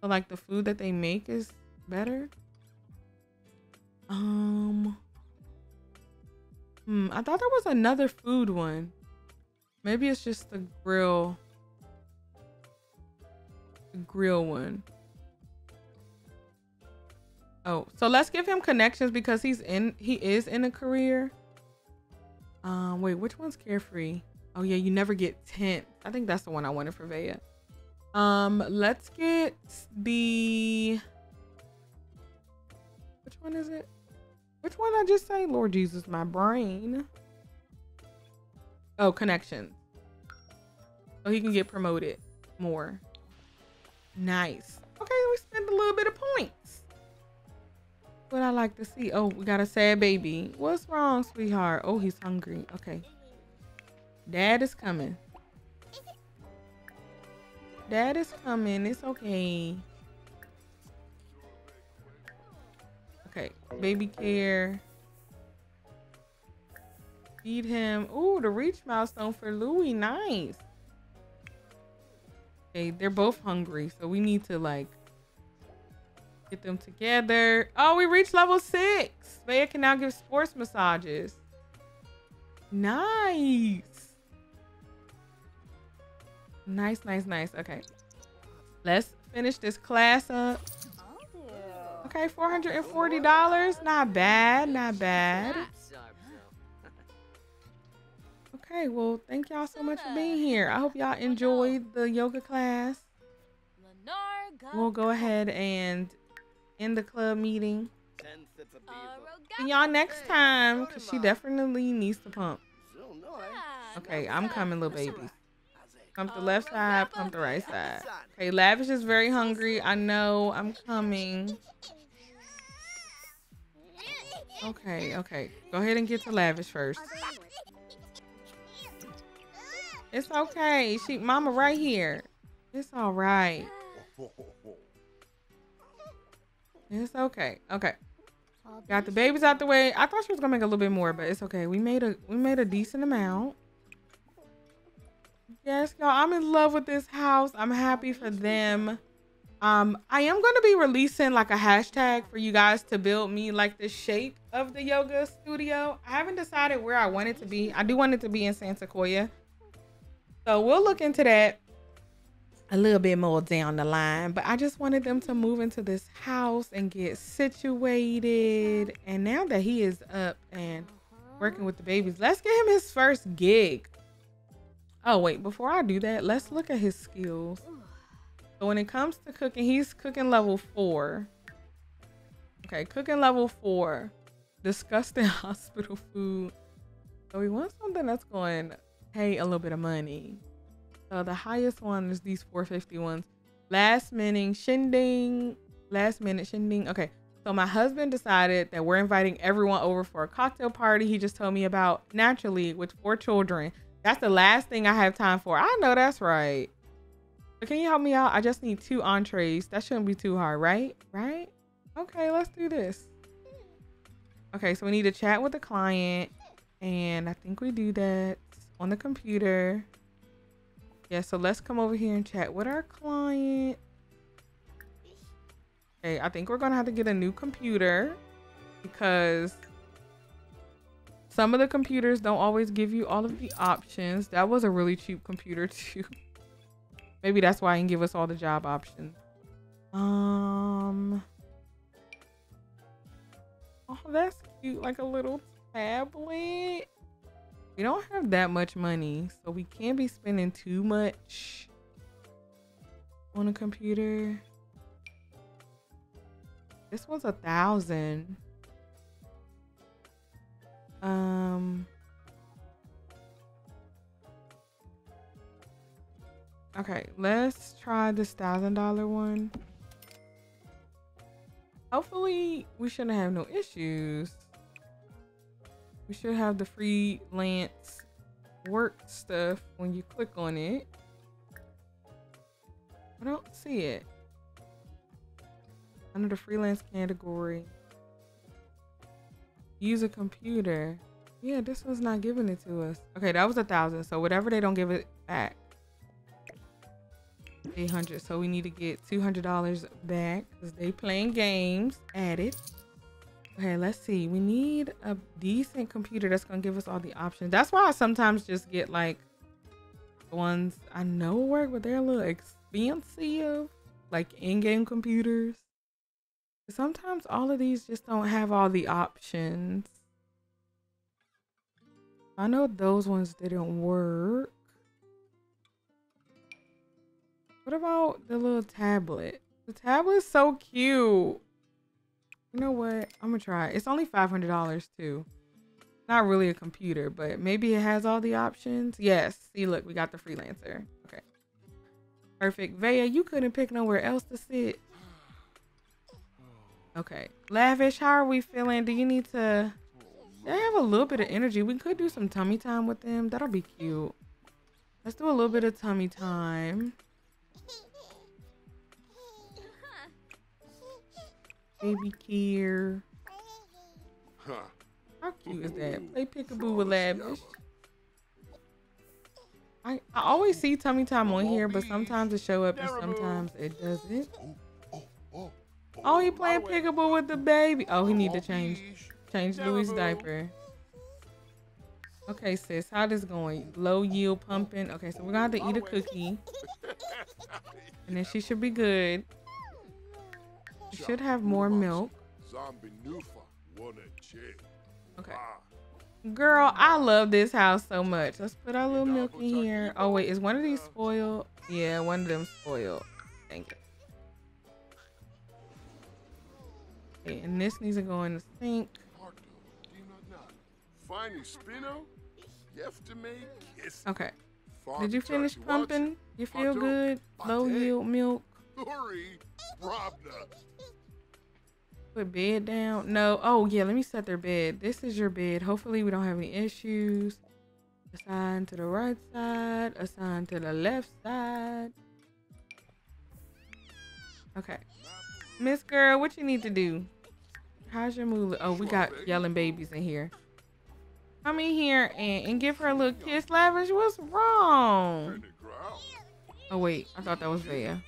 So like the food that they make is better. Um, hmm, I thought there was another food one. Maybe it's just the grill, the grill one. Oh, so let's give him connections because he's in, he is in a career. Um, wait, which one's carefree? Oh yeah, you never get tent. I think that's the one I wanted for Vaeh. Um, let's get the, which one is it? Which one I just say? Lord Jesus, my brain. Oh, connections. So he can get promoted more. Nice. Okay, we spend a little bit of points. What I like to see. Oh, we got a sad baby. What's wrong, sweetheart? Oh, he's hungry. Okay. Dad is coming. Dad is coming. It's okay. Okay. Baby care. Feed him. Ooh, the reach milestone for Louis. Nice. Okay, they're both hungry, so we need to like get them together. Oh, we reached level six. Vaeh can now give sports massages. Nice. Nice, nice, nice. Okay, let's finish this class up. Okay, four hundred forty dollars. Not bad. Not bad. Okay, well, thank y'all so much for being here. I hope y'all enjoyed the yoga class. We'll go ahead and end the club meeting. See y'all next time, because she definitely needs to pump. Okay, I'm coming, little baby. Pump the left side, pump the right side. Okay, Lavish is very hungry. I know. I'm coming. Okay, okay. Go ahead and get to Lavish first. It's okay. She, mama right here. It's all right. It's okay. Okay. Got the babies out the way. I thought she was gonna make a little bit more, but it's okay. We made a we made a decent amount. Yes, y'all. I'm in love with this house. I'm happy for them. Um, I am gonna be releasing like a hashtag for you guys to build me like this shape. of the yoga studio. I haven't decided where I want it to be. I do want it to be in Santa Coya. So we'll look into that a little bit more down the line, but I just wanted them to move into this house and get situated. And now that he is up and working with the babies, let's get him his first gig. Oh wait, before I do that, let's look at his skills. So when it comes to cooking, he's cooking level four. Okay, cooking level four. Disgusting hospital food. So we want something that's going to pay a little bit of money. So the highest one is these four fifty ones. Last minute shindig. Last minute shindig. Okay, so my husband decided that we're inviting everyone over for a cocktail party. He just told me about naturally with four children. That's the last thing I have time for. I know that's right. But can you help me out? I just need two entrees. That shouldn't be too hard, right? Right? Okay, let's do this. Okay, so we need to chat with the client. And I think we do that on the computer. Yeah, so let's come over here and chat with our client. Okay, I think we're gonna have to get a new computer because some of the computers don't always give you all of the options. That was a really cheap computer too. Maybe that's why it didn't give us all the job options. Um, oh, that's cute, like a little tablet. We don't have that much money, so we can't be spending too much on a computer. This was a thousand. Um. Okay, let's try this thousand dollar one. Hopefully we shouldn't have no issues. We should have the freelance work stuff when you click on it. I don't see it. Under the freelance category. Use a computer. Yeah, this was not giving it to us. Okay, that was a thousand. So whatever they don't give it back. eight hundred, so we need to get two hundred dollars back because they playing games at it. Okay, let's see, we need a decent computer that's gonna give us all the options. That's why I sometimes just get like the ones I know work, but they're a little expensive, like in-game computers. Sometimes all of these just don't have all the options. I know those ones didn't work. What about the little tablet? The tablet's so cute. You know what? I'm gonna try it. It's only five hundred dollars too. Not really a computer, but maybe it has all the options. Yes. See, look, we got the freelancer. Okay. Perfect. Vaeh, you couldn't pick nowhere else to sit. Okay. Lavish, how are we feeling? Do you need to... They have a little bit of energy. We could do some tummy time with them. That'll be cute. Let's do a little bit of tummy time. Baby care. How cute is that? Play peekaboo with Lavish. I, I always see tummy time on here, but sometimes it shows up and sometimes it doesn't. Oh, he playing peekaboo with the baby. Oh, he need to change change Louis' diaper. Okay, sis, how this going? Low yield pumping. Okay, so we're gonna have to eat a cookie. And then she should be good. We should have more milk. Okay. Girl, I love this house so much. Let's put our little milk in here. Oh, wait. Is one of these spoiled? Yeah, one of them spoiled. Dang it. Okay, and this needs to go in the sink. Okay. Did you finish pumping? You feel good? Low yield milk. Put bed down. No. Oh, yeah. Let me set their bed. This is your bed. Hopefully, we don't have any issues. Assign to the right side. Assign to the left side. Okay. Miss girl, what you need to do? How's your mood? Oh, we got yelling babies in here. Come in here and, and give her a little kiss. Lavish, what's wrong? Oh, wait. I thought that was Vaeh.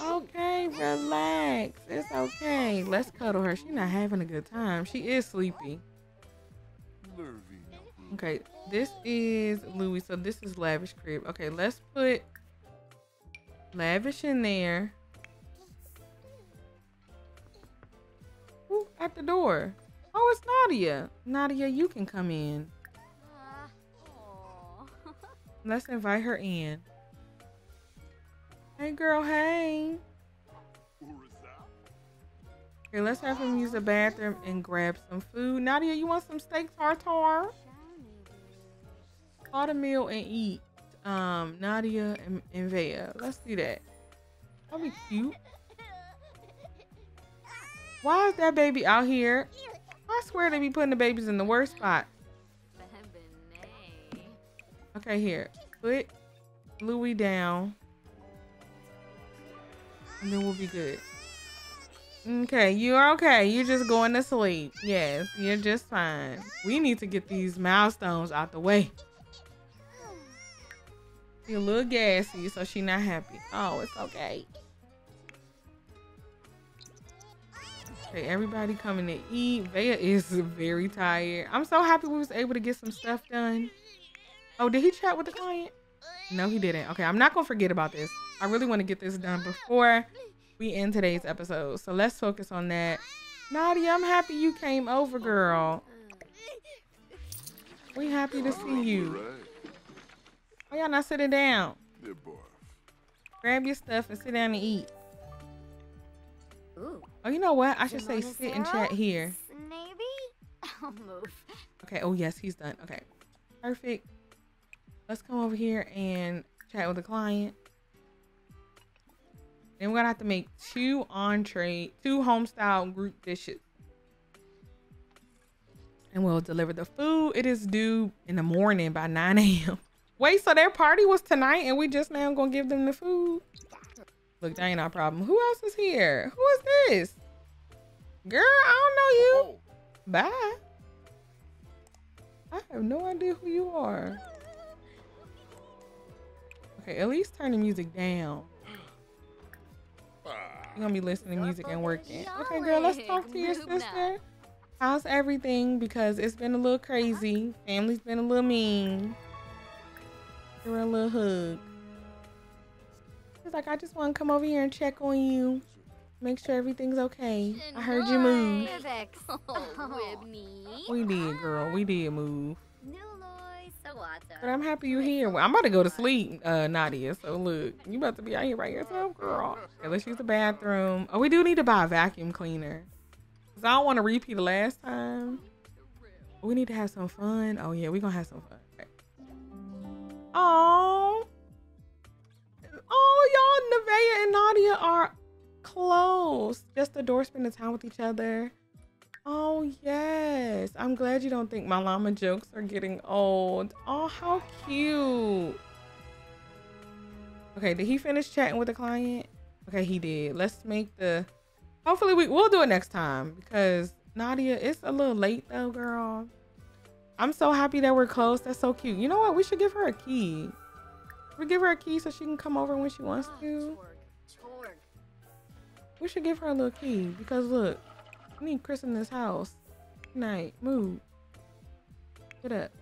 Okay, relax. It's okay. Let's cuddle her. She's not having a good time. She is sleepy. Okay, this is Louis. So this is Lavish crib. Okay, let's put Lavish in there. Ooh, at the door. Oh, it's Nadia. Nadia, you can come in. Let's invite her in. Hey, girl, hey. Okay, let's have him use the bathroom and grab some food. Nadia, you want some steak tartare? Call the meal and eat. Um, Nadia and, and Vaeh. Let's do that. That'll be cute. Why is that baby out here? I swear they be putting the babies in the worst spot. Okay, here. Put Louis down. And then we'll be good. Okay, you're okay. You're just going to sleep. Yes, you're just fine. We need to get these milestones out the way. You're a little gassy, so she's not happy. Oh, it's okay. Okay, everybody coming to eat. Vaeh is very tired. I'm so happy we was able to get some stuff done. Oh, did he chat with the client? No, he didn't. Okay, I'm not going to forget about this. I really want to get this done before we end today's episode. So let's focus on that. Nadia, I'm happy you came over, girl. We happy to see you. Oh, y'all not sitting down. Grab your stuff and sit down and eat. Oh, you know what? I should say sit and chat here. Okay, oh yes, he's done. Okay, perfect. Let's come over here and chat with the client. Then we're gonna have to make two entree, two homestyle group dishes. And we'll deliver the food. It is due in the morning by nine A M Wait, so their party was tonight and we just now gonna give them the food? Look, that ain't our problem. Who else is here? Who is this? Girl, I don't know you. Bye. I have no idea who you are. Okay, at least turn the music down. You're gonna be listening to music and working. Okay, girl, let's talk to your sister. How's everything? Because it's been a little crazy. Family's been a little mean. Give her a little hug. She's like, I just want to come over here and check on you. Make sure everything's okay. I heard you move. We did, girl. We did move. But I'm happy you're here. Well, I'm about to go to sleep, uh, Nadia. So look, you about to be out here by yourself, girl. Okay, let's use the bathroom. Oh, we do need to buy a vacuum cleaner. Cause I don't want to repeat the last time. But we need to have some fun. Oh yeah, we're gonna have some fun. Okay. Oh, oh, y'all, Vaeh and Nadia are close. Just adore spending time with each other. Oh, yes. I'm glad you don't think my llama jokes are getting old. Oh, how cute. Okay, did he finish chatting with the client? Okay, he did. Let's make the... Hopefully, we, we'll do it next time. Because, Nadia, it's a little late, though, girl. I'm so happy that we're close. That's so cute. You know what? We should give her a key. We give her a key so she can come over when she wants to. We should give her a little key. Because, look. We need Chris in this house. Good night. Move. Get up.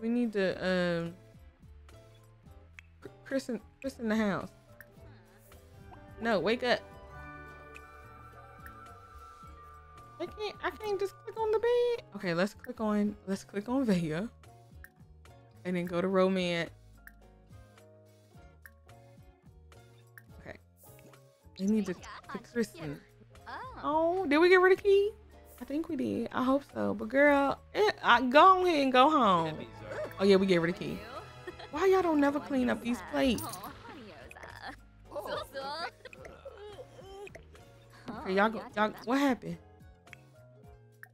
We need to um Chris in Chris in the house. No, wake up. I can't I can't just click on the bed. Okay, let's click on let's click on Vaeh. And then go to romance. Okay. We need to click Chris in. Oh, did we get rid of Key? I think we did. I hope so. But girl, it, I, go ahead and go home. Oh yeah, we get rid of Key. Why y'all don't never clean up these plates? Okay, y'all go. Y'all, what happened?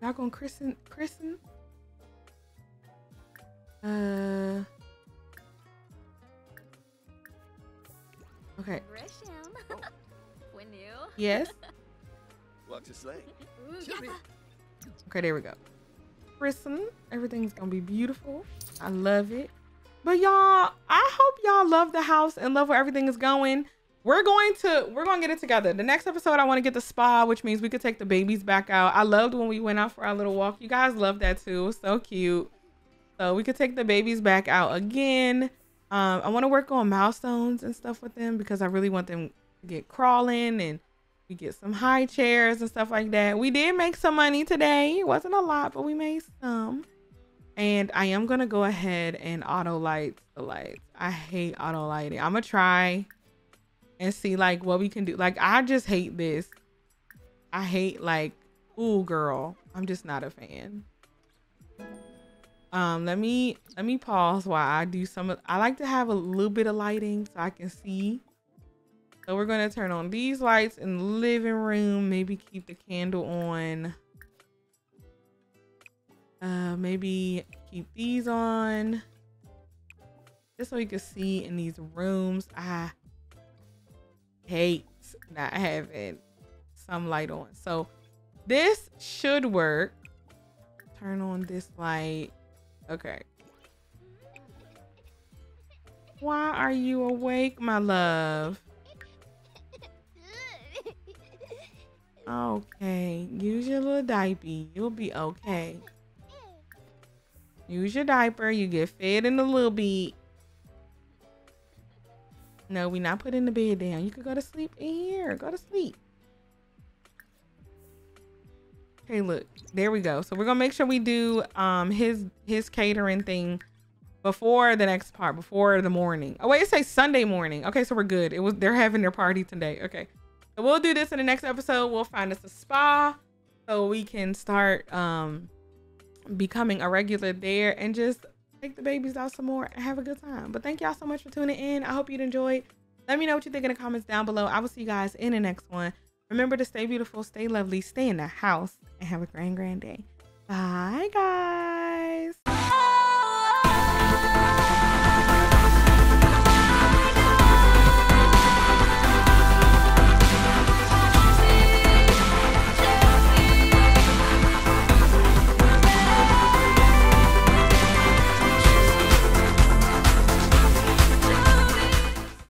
Y'all gonna christen? Christen? Uh. Okay. Yes. To say. Okay, there we go. Kristen, everything's gonna be beautiful. I love it. But y'all, I hope y'all love the house and love where everything is going. We're going to we're going to get it together. The next episode, I want to get the spa, which means we could take the babies back out. I loved when we went out for our little walk. You guys loved that too. It was so cute. So we could take the babies back out again. Um, I want to work on milestones and stuff with them because I really want them to get crawling and we get some high chairs and stuff like that. We did make some money today. It wasn't a lot, but we made some. And I am going to go ahead and auto light the lights. I hate auto lighting. I'm going to try and see like what we can do. Like, I just hate this. I hate like, ooh, girl, I'm just not a fan. Um, let me, let me pause while I do some of, I like to have a little bit of lighting so I can see. So we're going to turn on these lights in the living room. Maybe keep the candle on. Uh, maybe keep these on. Just so you can see in these rooms. I hate not having some light on. So this should work. Turn on this light. Okay. Why are you awake, my love? Okay. Use your little diaper. You'll be okay. Use your diaper. You get fed in a little bit. No, we're not putting the bed down. You could go to sleep in here. Go to sleep. Okay, look. There we go. So we're going to make sure we do um his his catering thing before the next part, before the morning. Oh, wait, it says Sunday morning. Okay, so we're good. It was they're having their party today. Okay. So we'll do this in the next episode. We'll find us a spa so we can start um becoming a regular there and just take the babies out some more and have a good time. But thank y'all so much for tuning in. I hope you'd enjoyed. Let me know what you think in the comments down below. I will see you guys in the next one. Remember to stay beautiful, stay lovely, stay in the house, and have a grand, grand day. Bye, guys.